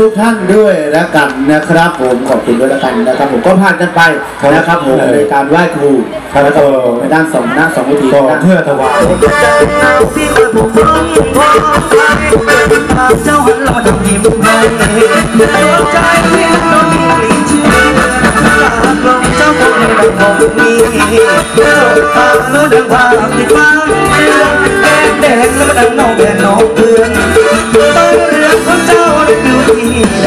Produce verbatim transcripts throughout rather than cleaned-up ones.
ทุกท่านด้วยแล้วกันนะครับผมขอบคุณด้วยแล้วกันนะครับผมก็ผ่านกันไปนะครับผมในการไหว้ครูแล้วก็ในด้านสองหน้าสองวิธีการเพื่อถวายสุดละกันนะครับสนุกนะครัย้อนยุควิญญ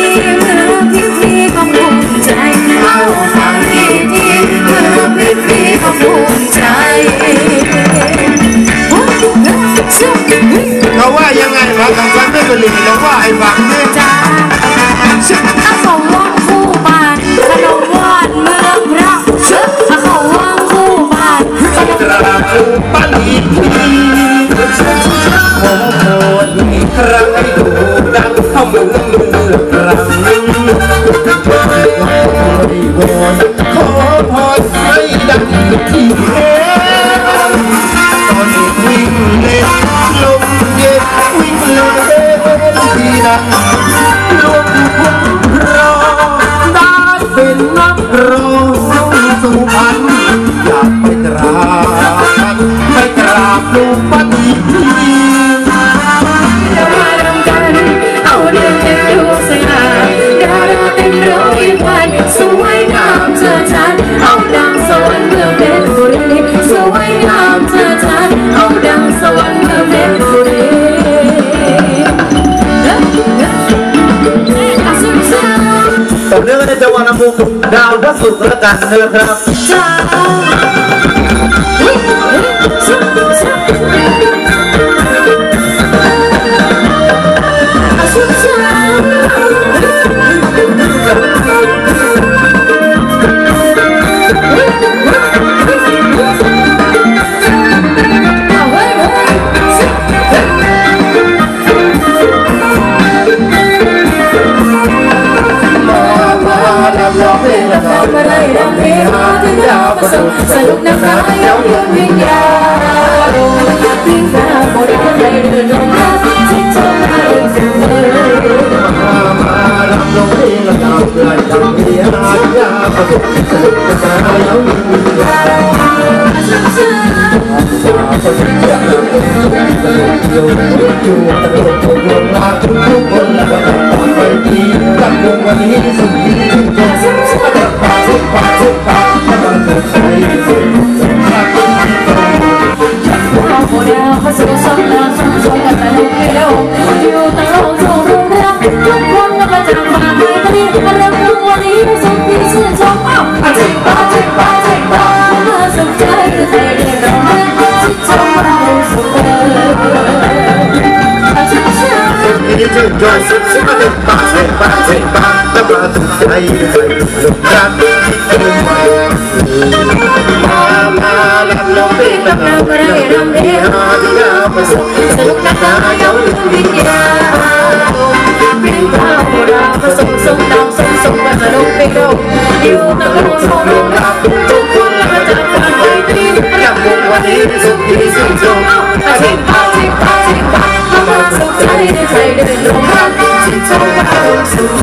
ในเดือนของเราที่เธอให้เสมอมารับลมเองแล้วเราเกิดจากวิญญาณสนุกนะครัย้อนยุควิญญาณอยู่ตลอดทุกวันรักทุกคนและก็ต่อไปดีกับวงวันนี้สุดที่จะ Hãy subscribe cho kênh Ghiền Mì Gõ để không bỏ lỡ những video hấp dẫn.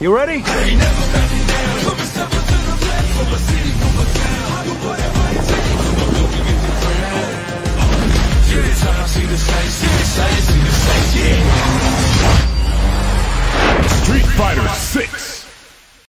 You ready?